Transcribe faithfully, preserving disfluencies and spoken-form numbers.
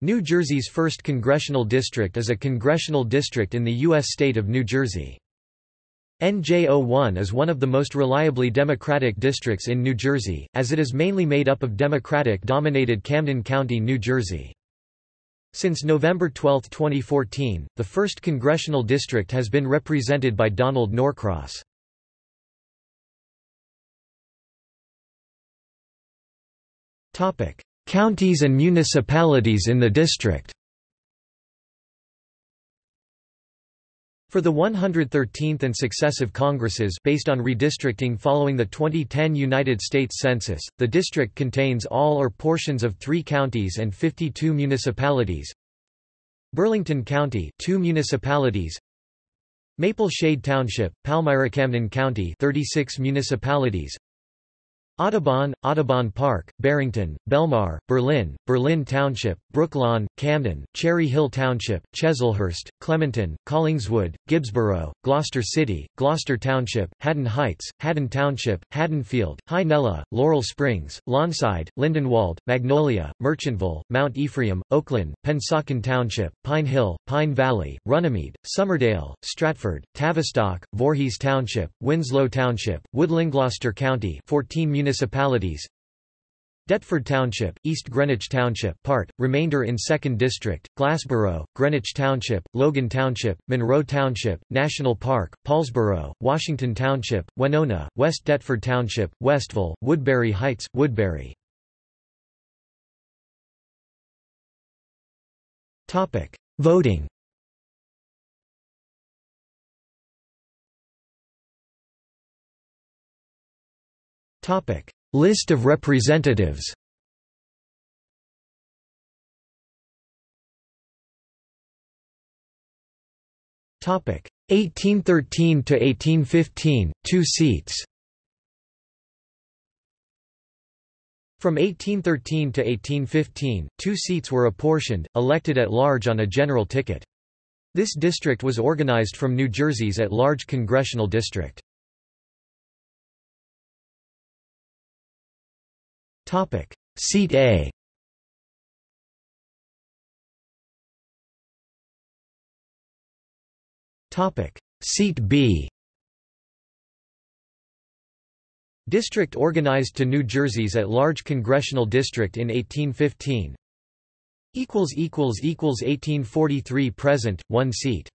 New Jersey's first congressional district is a congressional district in the U S state of New Jersey. N J zero one is one of the most reliably Democratic districts in New Jersey, as it is mainly made up of Democratic-dominated Camden County, New Jersey. Since November twelfth twenty fourteen, the first congressional district has been represented by Donald Norcross. Counties and municipalities in the district. For the one hundred thirteenth and successive Congresses based on redistricting following the twenty ten United States Census, the district contains all or portions of three counties and fifty-two municipalities: Burlington County, two municipalities; Maple Shade Township, Palmyra. Camden County, thirty-six municipalities; Audubon, Audubon Park, Barrington, Belmar, Berlin, Berlin Township, Brooklawn, Camden, Cherry Hill Township, Chiselhurst, Clementon, Collingswood, Gibbsboro, Gloucester City, Gloucester Township, Haddon Heights, Haddon Township, Haddonfield, Hinella, Laurel Springs, Lawnside, Lindenwold, Magnolia, Merchantville, Mount Ephraim, Oakland, Pennsauken Township, Pine Hill, Pine Valley, Runnymede, Summerdale, Stratford, Tavistock, Voorhees Township, Winslow Township, Woodland. Gloucester County, fourteen municipalities: Deptford Township, East Greenwich Township part, remainder in second District, Glassboro, Greenwich Township, Logan Township, Monroe Township, National Park, Paulsboro, Washington Township, Winona, West Deptford Township, Westville, Woodbury Heights, Woodbury. Topic: Voting. List of representatives. eighteen thirteen to eighteen fifteen, two seats. From eighteen thirteen to eighteen fifteen, two seats were apportioned, elected at large on a general ticket. This district was organized from New Jersey's at-large congressional district. Topic: Seat A. Topic: Seat B. District organized to New Jersey's at-large congressional district in eighteen fifteen. Equals equals equals eighteen forty-three present, one seat.